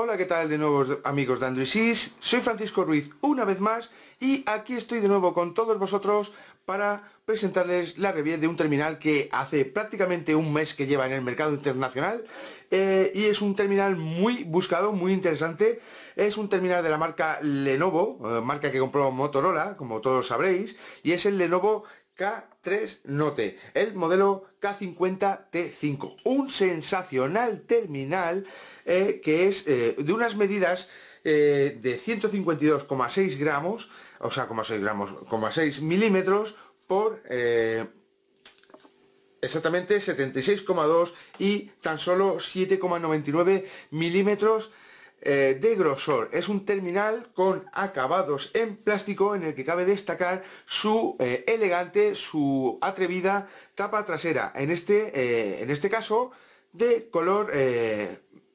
Hola, ¿qué tal de nuevo amigos de Androidsis? Soy Francisco Ruiz una vez más y aquí estoy de nuevo con todos vosotros para presentarles la review de un terminal que hace prácticamente un mes que lleva en el mercado internacional y es un terminal muy buscado, muy interesante. Es un terminal de la marca Lenovo, marca que compró Motorola, como todos sabréis, y es el Lenovo K3 Note, el modelo K50 T5, un sensacional terminal que es de unas medidas de 152,6 gramos, o sea, 0,6 milímetros por exactamente 76,2 y tan solo 7,99 milímetros de grosor. Es un terminal con acabados en plástico en el que cabe destacar su elegante, su atrevida tapa trasera, en este caso de color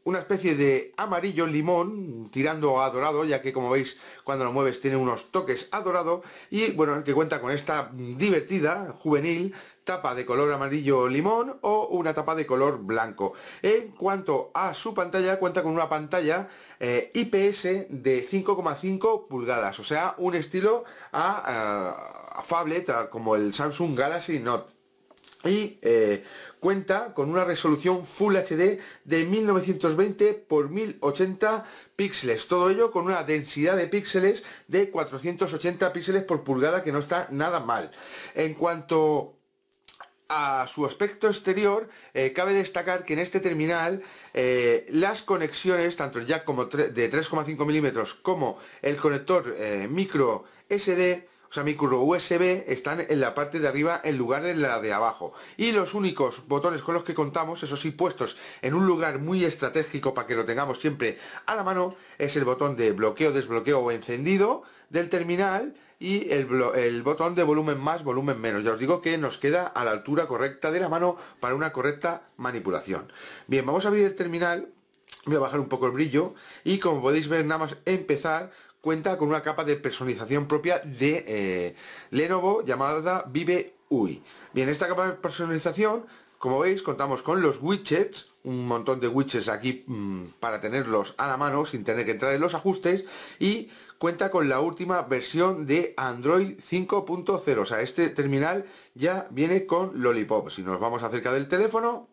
una especie de amarillo limón tirando a dorado, ya que como veis cuando lo mueves tiene unos toques a dorado. Y bueno, el que cuenta con esta divertida, juvenil tapa de color amarillo limón o una tapa de color blanco. En cuanto a su pantalla, cuenta con una pantalla IPS de 5,5 pulgadas, o sea, un estilo a phablet, como el Samsung Galaxy Note. Y cuenta con una resolución Full HD de 1920 x 1080 píxeles, todo ello con una densidad de píxeles de 480 píxeles por pulgada, que no está nada mal. En cuanto a su aspecto exterior, cabe destacar que en este terminal las conexiones, tanto el jack como de 3,5 milímetros como el conector micro SD, o sea, micro USB, están en la parte de arriba en lugar de la de abajo. Y los únicos botones con los que contamos, eso sí, puestos en un lugar muy estratégico para que lo tengamos siempre a la mano, es el botón de bloqueo, desbloqueo o encendido del terminal y el botón de volumen más, volumen menos. Ya os digo que nos queda a la altura correcta de la mano para una correcta manipulación. Bien, vamos a abrir el terminal. Voy a bajar un poco el brillo y como podéis ver, nada más empezar, cuenta con una capa de personalización propia de Lenovo llamada Vive UI. Bien, esta capa de personalización, como veis, contamos con los widgets, un montón de widgets aquí para tenerlos a la mano sin tener que entrar en los ajustes, y cuenta con la última versión de Android 5.0, o sea, este terminal ya viene con Lollipop. Si nos vamos acerca del teléfono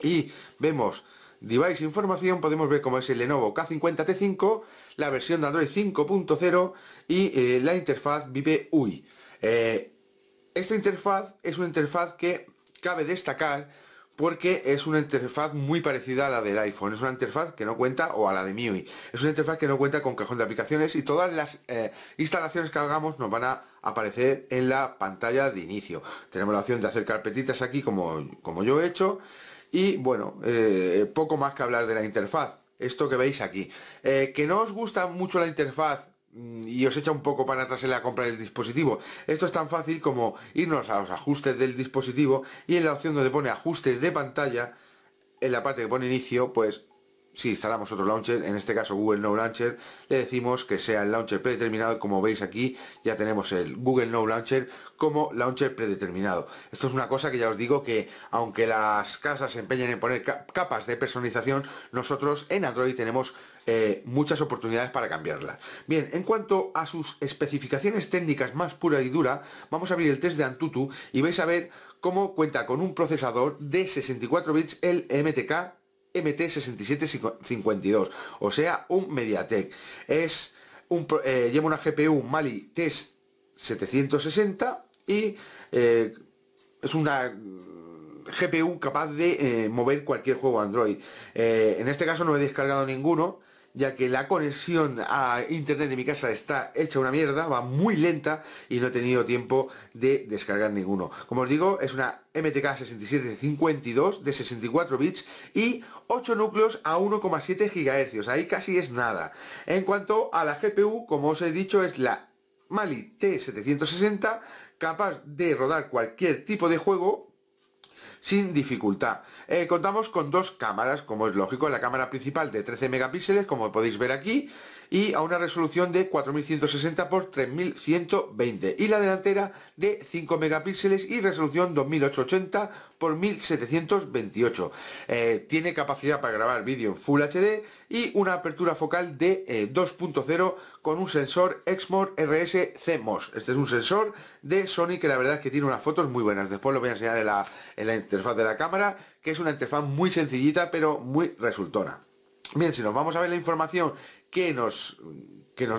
y vemos Device Información, podemos ver cómo es el Lenovo K50 T5, la versión de Android 5.0 y la interfaz Vive UI. Esta interfaz es una interfaz que cabe destacar porque es una interfaz muy parecida a la del iPhone, es una interfaz que no cuenta, o a la de MIUI, es una interfaz que no cuenta con cajón de aplicaciones y todas las instalaciones que hagamos nos van a aparecer en la pantalla de inicio. Tenemos la opción de hacer carpetitas aquí como yo he hecho. Y bueno, poco más que hablar de la interfaz, esto que veis aquí. Que no os gusta mucho la interfaz y os echa un poco para atrás en la compra del dispositivo. Esto es tan fácil como irnos a los ajustes del dispositivo y en la opción donde pone ajustes de pantalla, en la parte que pone inicio, pues si instalamos otro launcher, en este caso Google Now Launcher, le decimos que sea el launcher predeterminado. Como veis aquí, ya tenemos el Google Now Launcher como launcher predeterminado. Esto es una cosa que ya os digo que, aunque las casas se empeñen en poner capas de personalización, nosotros en Android tenemos muchas oportunidades para cambiarlas. Bien, en cuanto a sus especificaciones técnicas más pura y dura, vamos a abrir el test de Antutu y vais a ver cómo cuenta con un procesador de 64 bits, el MTK MT6752, o sea, un MediaTek. Lleva una GPU Mali T760 y es una GPU capaz de mover cualquier juego Android. En este caso no he descargado ninguno, ya que la conexión a internet de mi casa está hecha una mierda, va muy lenta y no he tenido tiempo de descargar ninguno. Como os digo, es una MTK 6752 de 64 bits y 8 núcleos a 1,7 GHz, ahí casi es nada. En cuanto a la GPU, como os he dicho, es la Mali T760, capaz de rodar cualquier tipo de juego sin dificultad. Contamos con dos cámaras, como es lógico, la cámara principal de 13 megapíxeles, como podéis ver aquí, y a una resolución de 4160 x 3120, y la delantera de 5 megapíxeles y resolución 2880 x 1728. Tiene capacidad para grabar vídeo en Full HD y una apertura focal de 2.0 con un sensor Exmor RS-CMOS. Este es un sensor de Sony que la verdad es que tiene unas fotos muy buenas. Después lo voy a enseñar en la interfaz de la cámara, que es una interfaz muy sencillita pero muy resultona. Bien, si nos vamos a ver la información que nos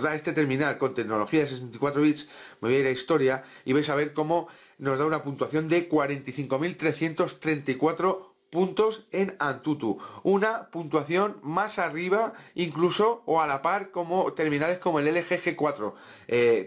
da este terminal con tecnología de 64 bits, me voy a ir a historia y vais a ver cómo nos da una puntuación de 45.334 puntos en Antutu, una puntuación más arriba incluso o a la par como terminales como el LG G4.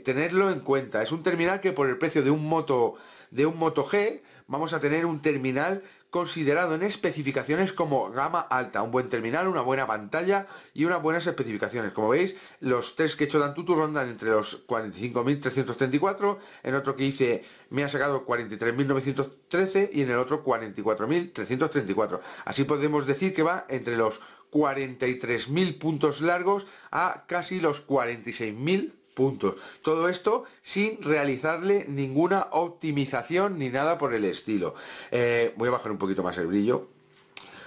Tenerlo en cuenta, es un terminal que por el precio de un Moto G vamos a tener un terminal considerado en especificaciones como gama alta, un buen terminal, una buena pantalla y unas buenas especificaciones. Como veis, los test que he hecho de Antutu rondan entre los 45.334, en otro que hice me ha sacado 43.913 y en el otro 44.334. Así podemos decir que va entre los 43.000 puntos largos a casi los 46.000 puntos. Todo esto sin realizarle ninguna optimización ni nada por el estilo. Voy a bajar un poquito más el brillo.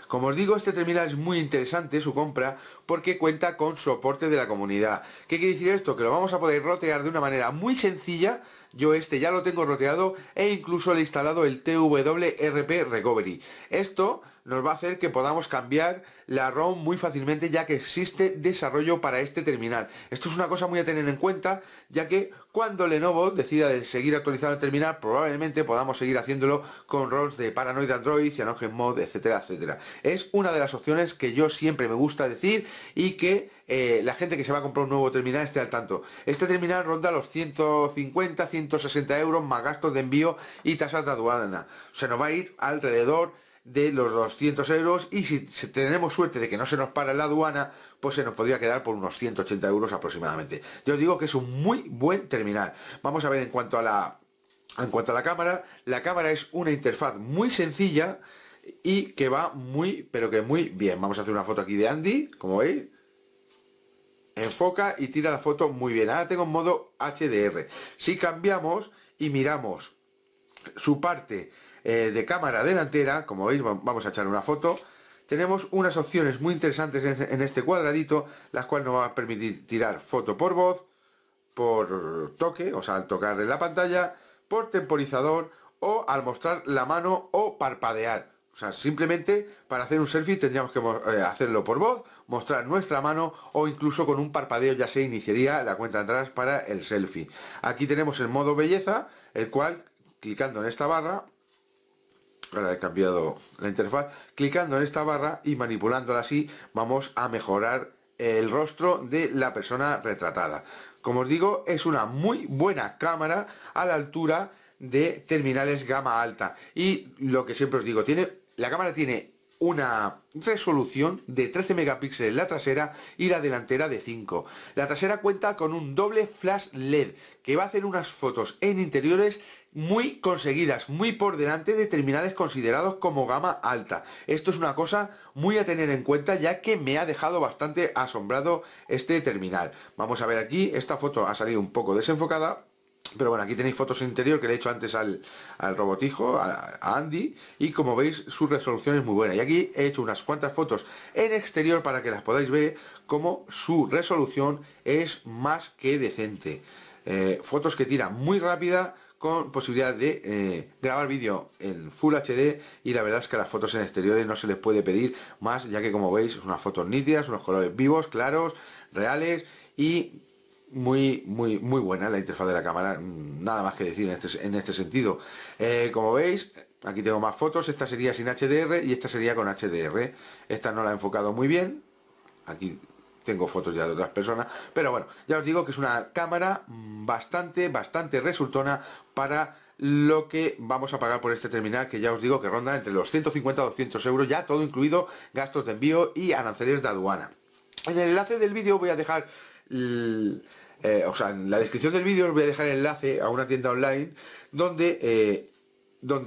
Como os digo, este terminal es muy interesante su compra porque cuenta con soporte de la comunidad. ¿Qué quiere decir esto? Que lo vamos a poder rotear de una manera muy sencilla. Yo este ya lo tengo roteado e incluso le he instalado el TWRP Recovery. Esto nos va a hacer que podamos cambiar la ROM muy fácilmente, ya que existe desarrollo para este terminal. Esto es una cosa muy a tener en cuenta, ya que cuando Lenovo decida de seguir actualizando el terminal, probablemente podamos seguir haciéndolo con ROMs de Paranoid Android, CyanogenMod, etcétera, etcétera. Es una de las opciones que yo siempre me gusta decir y que la gente que se va a comprar un nuevo terminal esté al tanto. Este terminal ronda los 150-160 euros más gastos de envío y tasas de aduana. Se nos va a ir alrededor de los 200 euros y si tenemos suerte de que no se nos para la aduana, pues se nos podría quedar por unos 180 euros aproximadamente. Yo os digo que es un muy buen terminal. Vamos a ver en cuanto a la cámara. La cámara es una interfaz muy sencilla y que va muy, pero que muy bien. Vamos a hacer una foto aquí de Andy, como veis. Enfoca y tira la foto muy bien. Ahora tengo en modo HDR. Si cambiamos y miramos su parte de cámara delantera, como veis, vamos a echar una foto. Tenemos unas opciones muy interesantes en este cuadradito, las cuales nos va a permitir tirar foto por voz, por toque, o sea, al tocar en la pantalla, por temporizador o al mostrar la mano o parpadear. O sea, simplemente para hacer un selfie tendríamos que hacerlo por voz, mostrar nuestra mano o incluso con un parpadeo ya se iniciaría la cuenta atrás para el selfie. Aquí tenemos el modo belleza, el cual, clicando en esta barra, ahora he cambiado la interfaz, clicando en esta barra y manipulándola así vamos a mejorar el rostro de la persona retratada. Como os digo, es una muy buena cámara a la altura de terminales gama alta. Y lo que siempre os digo, la cámara tiene una resolución de 13 megapíxeles la trasera y la delantera de 5. La trasera cuenta con un doble flash LED que va a hacer unas fotos en interiores muy conseguidas, muy por delante de terminales considerados como gama alta. Esto es una cosa muy a tener en cuenta, ya que me ha dejado bastante asombrado este terminal. Vamos a ver aquí, esta foto ha salido un poco desenfocada, pero bueno, aquí tenéis fotos interior que le he hecho antes al robotijo, a Andy, y como veis su resolución es muy buena. Y aquí he hecho unas cuantas fotos en exterior para que las podáis ver, como su resolución es más que decente. Fotos que tiran muy rápida, con posibilidad de grabar vídeo en Full HD, y la verdad es que las fotos en exteriores no se les puede pedir más, ya que como veis son unas fotos nítidas, unos colores vivos, claros, reales y muy buena la interfaz de la cámara. Nada más que decir en este sentido. Como veis, aquí tengo más fotos. Esta sería sin HDR y esta sería con HDR. Esta no la he enfocado muy bien. Aquí tengo fotos ya de otras personas, pero bueno, ya os digo que es una cámara bastante resultona para lo que vamos a pagar por este terminal, que ya os digo que ronda entre los 150-200 euros, ya todo incluido gastos de envío y aranceles de aduana. En el enlace del vídeo voy a dejar en la descripción del vídeo os voy a dejar el enlace a una tienda online donde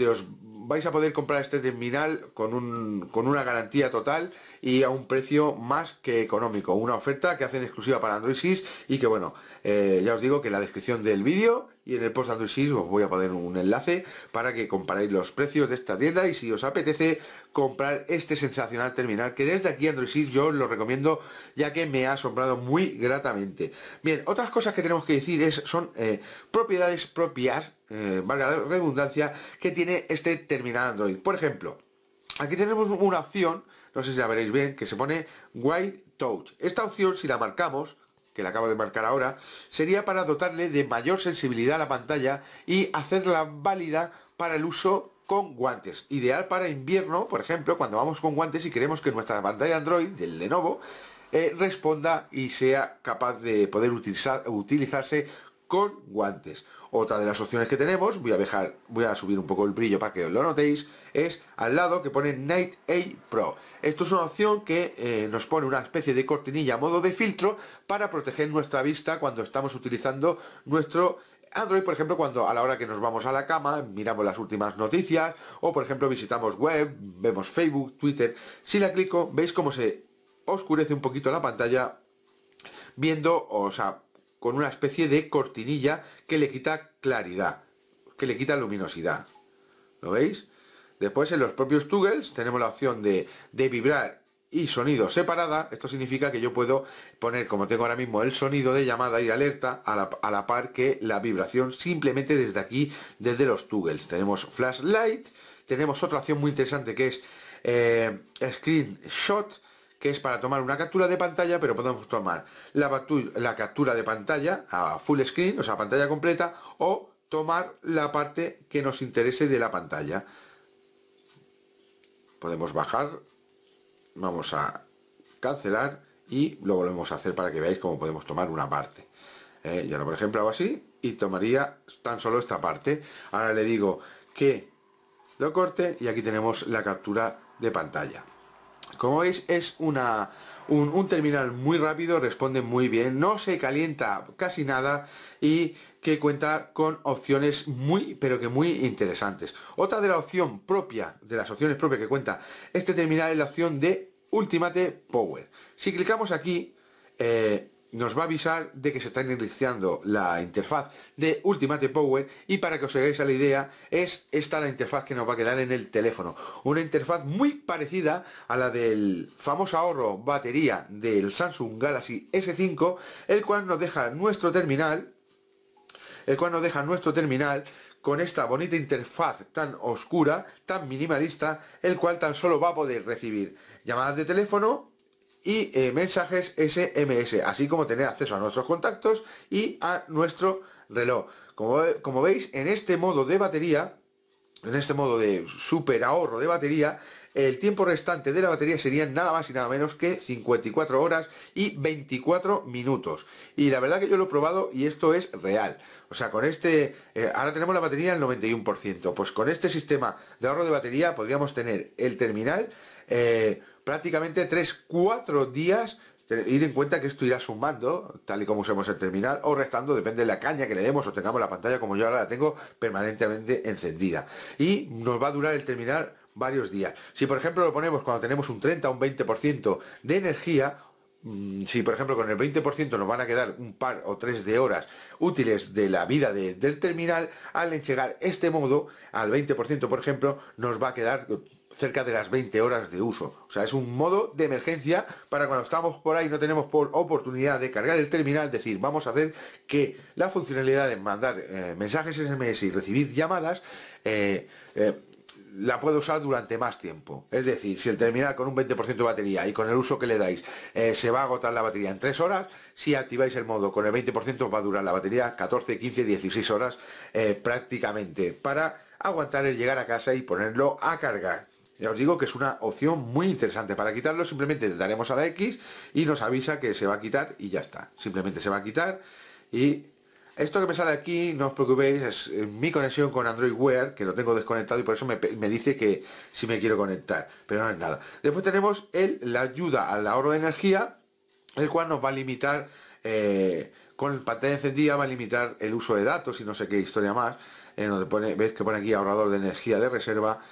os vais a poder comprar este terminal con una garantía total y a un precio más que económico. Una oferta que hacen exclusiva para Androidsis y que bueno, ya os digo que en la descripción del vídeo y en el post Androidsis os voy a poner un enlace para que comparéis los precios de esta tienda y si os apetece comprar este sensacional terminal, que desde aquí Androidsis yo os lo recomiendo, ya que me ha asombrado muy gratamente. Bien, otras cosas que tenemos que decir son propiedades propias, valga la redundancia, que tiene este terminal Android. Por ejemplo, aquí tenemos una opción, no sé si la veréis bien, que se pone Wide Touch. Esta opción, si la marcamos, que la acabo de marcar ahora, sería para dotarle de mayor sensibilidad a la pantalla y hacerla válida para el uso con guantes. Ideal para invierno, por ejemplo, cuando vamos con guantes y queremos que nuestra pantalla Android del Lenovo responda y sea capaz de poder utilizarse con guantes. Otra de las opciones que tenemos, voy a subir un poco el brillo para que os lo notéis, es al lado que pone Night Eye Pro. Esto es una opción que nos pone una especie de cortinilla a modo de filtro para proteger nuestra vista cuando estamos utilizando nuestro Android, por ejemplo, cuando a la hora que nos vamos a la cama, miramos las últimas noticias o, por ejemplo, visitamos web, vemos Facebook, Twitter. Si la clico, veis cómo se oscurece un poquito la pantalla viendo, o sea, con una especie de cortinilla que le quita claridad, que le quita luminosidad. ¿Lo veis? Después en los propios toggles tenemos la opción de vibrar y sonido separada. Esto significa que yo puedo poner, como tengo ahora mismo, el sonido de llamada y alerta a la par que la vibración, simplemente desde aquí, desde los toggles. Tenemos flashlight, tenemos otra opción muy interesante que es screenshot, que es para tomar una captura de pantalla, pero podemos tomar la captura de pantalla a full screen, o sea, pantalla completa, o tomar la parte que nos interese de la pantalla. Podemos bajar, vamos a cancelar y lo volvemos a hacer para que veáis cómo podemos tomar una parte. Yo ahora, por ejemplo, hago así y tomaría tan solo esta parte. Ahora le digo que lo corte y aquí tenemos la captura de pantalla. Como veis, es un terminal muy rápido, responde muy bien, no se calienta casi nada y que cuenta con opciones muy, pero que muy interesantes. Otra de la opción propia, de las opciones propias que cuenta este terminal, es la opción de Ultimate Power. Si clicamos aquí, nos va a avisar de que se está iniciando la interfaz de Ultimate Power, y para que os hagáis a la idea, es esta la interfaz que nos va a quedar en el teléfono. Una interfaz muy parecida a la del famoso ahorro batería del Samsung Galaxy S5, el cual nos deja nuestro terminal con esta bonita interfaz tan oscura, tan minimalista, el cual tan solo va a poder recibir llamadas de teléfono y mensajes SMS, así como tener acceso a nuestros contactos y a nuestro reloj. Como veis, en este modo de batería, en este modo de super ahorro de batería, el tiempo restante de la batería sería nada más y nada menos que 54 horas y 24 minutos. Y la verdad que yo lo he probado y esto es real. O sea, con este... ahora tenemos la batería al 91%. Pues con este sistema de ahorro de batería podríamos tener el terminal... prácticamente 3-4 días, ir en cuenta que esto irá sumando, tal y como usemos el terminal, o restando, depende de la caña que le demos o tengamos la pantalla, como yo ahora la tengo permanentemente encendida. Y nos va a durar el terminal varios días. Si por ejemplo lo ponemos cuando tenemos un 30 o un 20% de energía, si por ejemplo con el 20% nos van a quedar un par o tres de horas útiles de la vida del terminal, al enchegar este modo al 20%, por ejemplo, nos va a quedar cerca de las 20 horas de uso. O sea, es un modo de emergencia para cuando estamos por ahí, no tenemos por oportunidad de cargar el terminal, decir, vamos a hacer que la funcionalidad de mandar mensajes SMS y recibir llamadas la puedo usar durante más tiempo. Es decir, si el terminal con un 20% de batería y con el uso que le dais se va a agotar la batería en 3 horas, si activáis el modo con el 20% va a durar la batería 14, 15, 16 horas prácticamente, para aguantar el llegar a casa y ponerlo a cargar. Ya os digo que es una opción muy interesante. Para quitarlo simplemente le daremos a la X y nos avisa que se va a quitar y ya está. Simplemente se va a quitar. Y esto que me sale aquí, no os preocupéis, es mi conexión con Android Wear, que lo tengo desconectado y por eso me dice que si me quiero conectar, pero no es nada. Después tenemos la ayuda al ahorro de energía, el cual nos va a limitar, con pantalla encendida va a limitar el uso de datos y no sé qué historia más. en donde pone, ves que pone aquí ahorrador de energía de reserva,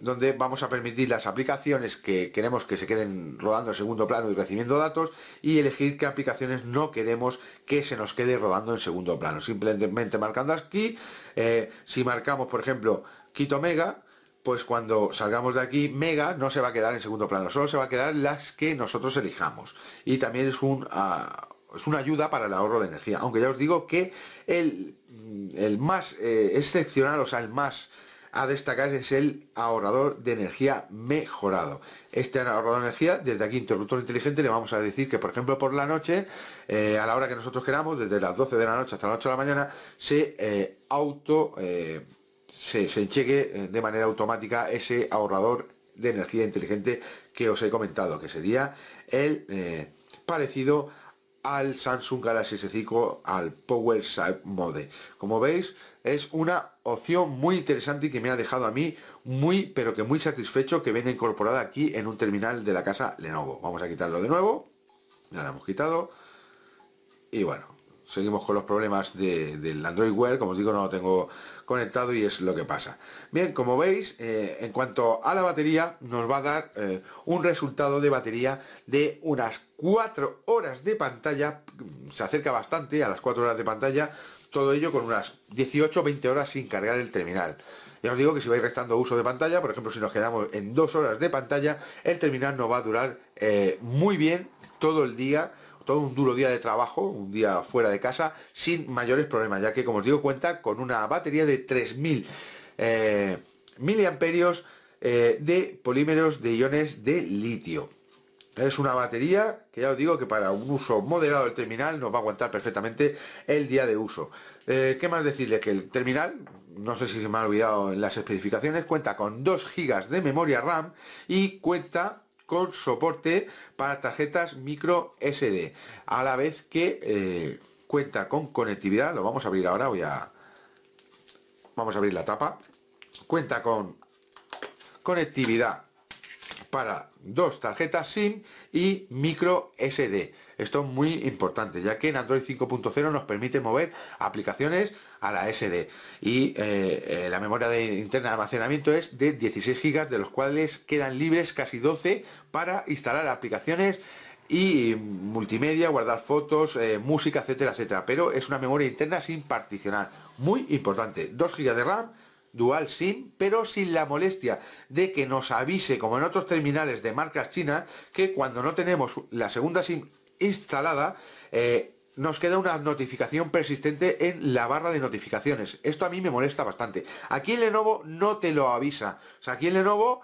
donde vamos a permitir las aplicaciones que queremos que se queden rodando en segundo plano y recibiendo datos, y elegir qué aplicaciones no queremos que se nos quede rodando en segundo plano, simplemente marcando aquí. Si marcamos, por ejemplo, quito mega, pues cuando salgamos de aquí, mega no se va a quedar en segundo plano, solo se va a quedar las que nosotros elijamos. Y también es una ayuda para el ahorro de energía, aunque ya os digo que el más excepcional, o sea, el más a destacar es el ahorrador de energía mejorado. Este ahorrador de energía, desde aquí interruptor inteligente, le vamos a decir que, por ejemplo, por la noche, a la hora que nosotros queramos, desde las 12 de la noche hasta las 8 de la mañana, se se enchegue de manera automática ese ahorrador de energía inteligente que os he comentado, que sería el parecido al Samsung Galaxy S5, al Power Save Mode. Como veis, es una opción muy interesante y que me ha dejado a mí muy, pero que muy satisfecho, que viene incorporada aquí en un terminal de la casa Lenovo. Vamos a quitarlo de nuevo, ya lo hemos quitado, y bueno, seguimos con los problemas del Android Wear, como os digo, no lo tengo conectado y es lo que pasa. Bien, como veis, en cuanto a la batería, nos va a dar un resultado de batería de unas 4 horas de pantalla, se acerca bastante a las 4 horas de pantalla, todo ello con unas 18-20 horas sin cargar el terminal. Ya os digo que si vais restando uso de pantalla, por ejemplo, si nos quedamos en 2 horas de pantalla, el terminal nos va a durar muy bien todo el día, todo un duro día de trabajo, un día fuera de casa, sin mayores problemas, ya que, como os digo, cuenta con una batería de 3000 miliamperios de polímeros de iones de litio. Es una batería que, ya os digo, que para un uso moderado del terminal nos va a aguantar perfectamente el día de uso. ¿Qué más decirle? Que el terminal, no sé si se me ha olvidado en las especificaciones, cuenta con 2 GB de memoria RAM y cuenta con soporte para tarjetas micro SD, a la vez que cuenta con conectividad. Lo vamos a abrir ahora, vamos a abrir la tapa. Cuenta con conectividad para 2 tarjetas SIM y micro SD. Esto es muy importante, ya que en Android 5.0 nos permite mover aplicaciones a la SD, y la memoria interna de almacenamiento es de 16 GB, de los cuales quedan libres casi 12 para instalar aplicaciones y multimedia, guardar fotos, música, etcétera, etcétera. Pero es una memoria interna sin particionar, muy importante. 2 GB de RAM, dual SIM, pero sin la molestia de que nos avise, como en otros terminales de marcas chinas, que cuando no tenemos la segunda SIM instalada, nos queda una notificación persistente en la barra de notificaciones. Esto a mí me molesta bastante. Aquí en Lenovo no te lo avisa. O sea, aquí en Lenovo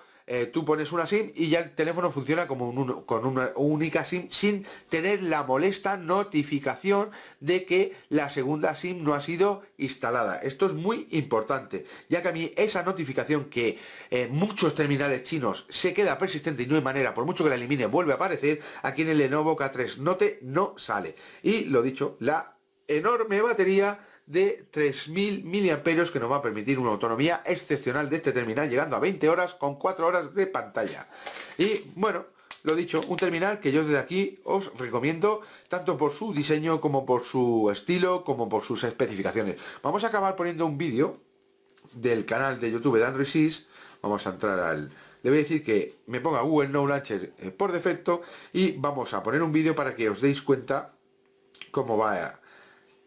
tú pones una SIM y ya el teléfono funciona como con una única SIM, sin tener la molesta notificación de que la segunda SIM no ha sido instalada. Esto es muy importante, ya que a mí esa notificación, que en muchos terminales chinos se queda persistente y no hay manera, por mucho que la elimine, vuelve a aparecer, aquí en el Lenovo K3 Note no sale. Y lo dicho, la enorme batería de 3000 miliamperios que nos va a permitir una autonomía excepcional de este terminal, llegando a 20 horas con 4 horas de pantalla. Y bueno, lo dicho, un terminal que yo desde aquí os recomiendo, tanto por su diseño como por su estilo, como por sus especificaciones. Vamos a acabar poniendo un vídeo del canal de YouTube de Androidsis. Vamos a entrar al... le voy a decir que me ponga Google Now Launcher por defecto, y vamos a poner un vídeo para que os deis cuenta cómo va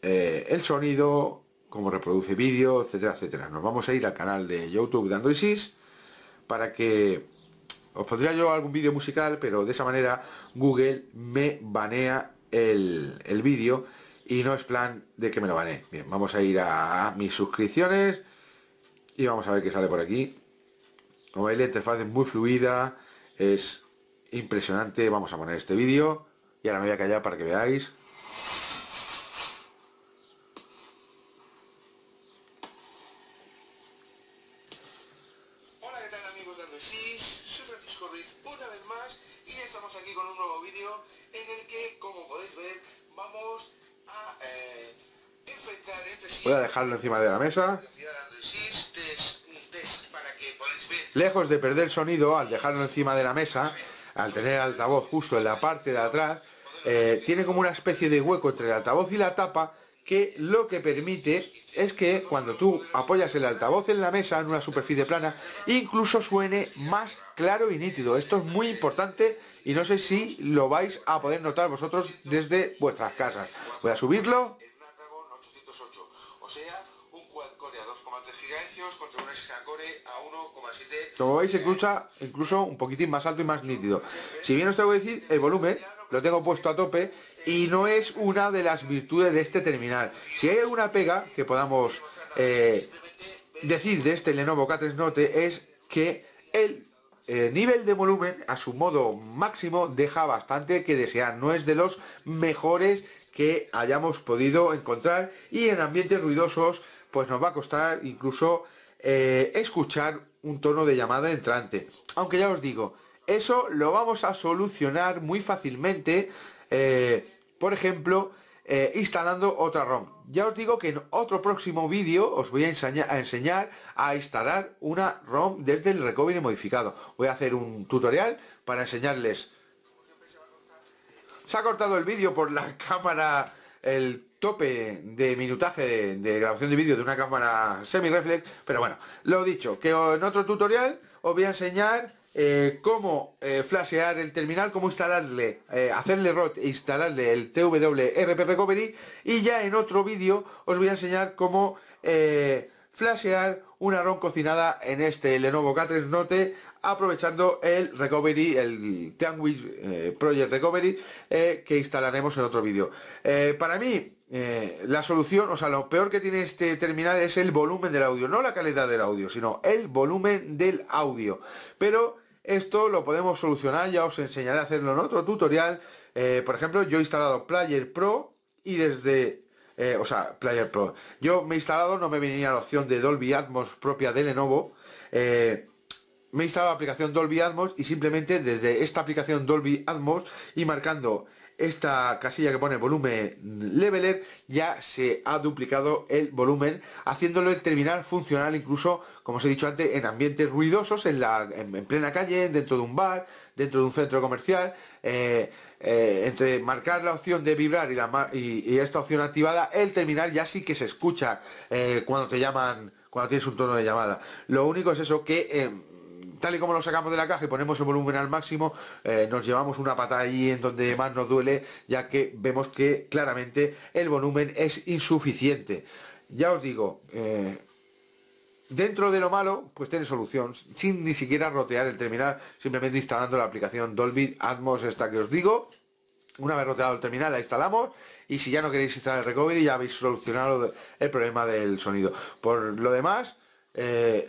el sonido, cómo reproduce vídeo, etcétera, etcétera. Nos vamos a ir al canal de YouTube de Androidsis, para que os pondría yo algún vídeo musical, pero de esa manera Google me banea el vídeo, y no es plan de que me lo banee. Bien, vamos a ir a mis suscripciones y vamos a ver qué sale por aquí. Como veis, la interfaz es muy fluida, es impresionante. Vamos a poner este vídeo y ahora me voy a callar para que veáis. Soy Francisco Ruiz una vez más, y estamos aquí con un nuevo vídeo en el que, como podéis ver, vamos a enfrentar entre sí. Voy a dejarlo encima de la mesa. Lejos de perder sonido al dejarlo encima de la mesa, al tener el altavoz justo en la parte de atrás, tiene como una especie de hueco entre el altavoz y la tapa, que lo que permite es que cuando tú apoyas el altavoz en la mesa, en una superficie plana, incluso suene más claro y nítido. Esto es muy importante y no sé si lo vais a poder notar vosotros desde vuestras casas. Voy a subirlo. Como veis, se escucha incluso un poquitín más alto y más nítido. Si bien os tengo que decir, el volumen lo tengo puesto a tope y no es una de las virtudes de este terminal. Si hay alguna pega que podamos decir de este Lenovo K3 Note, es que el nivel de volumen a su modo máximo deja bastante que desear. No es de los mejores que hayamos podido encontrar y en ambientes ruidosos pues nos va a costar incluso escuchar un tono de llamada entrante. Aunque ya os digo, eso lo vamos a solucionar muy fácilmente, por ejemplo, instalando otra ROM. Ya os digo que en otro próximo vídeo os voy a enseñar a instalar una ROM desde el recovery modificado. Voy a hacer un tutorial para enseñarles. Se ha cortado el vídeo por la cámara, el tope de minutaje de grabación de vídeo de una cámara semi-reflex, pero bueno, lo dicho, que en otro tutorial os voy a enseñar cómo flashear el terminal, cómo instalarle, hacerle root e instalarle el TWRP Recovery, y ya en otro vídeo os voy a enseñar cómo flashear una ROM cocinada en este Lenovo K3 Note aprovechando el Recovery, el Teamweek Project Recovery que instalaremos en otro vídeo. Para mí la solución, o sea, lo peor que tiene este terminal es el volumen del audio, no la calidad del audio, sino el volumen del audio. Pero esto lo podemos solucionar, ya os enseñaré a hacerlo en otro tutorial. Por ejemplo, yo he instalado Player Pro y desde... Player Pro. Yo me he instalado, no me venía la opción de Dolby Atmos propia de Lenovo. Me he instalado la aplicación Dolby Atmos y simplemente desde esta aplicación Dolby Atmos y marcando esta casilla que pone volumen leveler, ya se ha duplicado el volumen, haciéndolo el terminal funcional incluso, como os he dicho antes, en ambientes ruidosos, en plena calle, dentro de un bar, dentro de un centro comercial. Entre marcar la opción de vibrar y esta opción activada, el terminal ya sí que se escucha cuando te llaman, cuando tienes un tono de llamada. Lo único es eso, que tal y como lo sacamos de la caja y ponemos el volumen al máximo, nos llevamos una pata ahí en donde más nos duele, ya que vemos que claramente el volumen es insuficiente. Ya os digo, dentro de lo malo, pues tiene solución, sin ni siquiera rotear el terminal, simplemente instalando la aplicación Dolby Atmos, esta que os digo. Una vez roteado el terminal, la instalamos, y si ya no queréis instalar el recovery, ya habéis solucionado el problema del sonido. Por lo demás,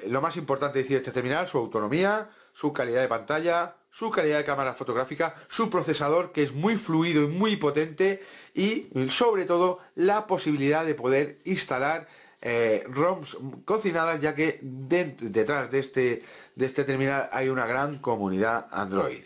lo más importante decir este terminal, su autonomía, su calidad de pantalla, su calidad de cámara fotográfica, su procesador, que es muy fluido y muy potente, y sobre todo la posibilidad de poder instalar ROMs cocinadas, ya que detrás de este terminal hay una gran comunidad Android.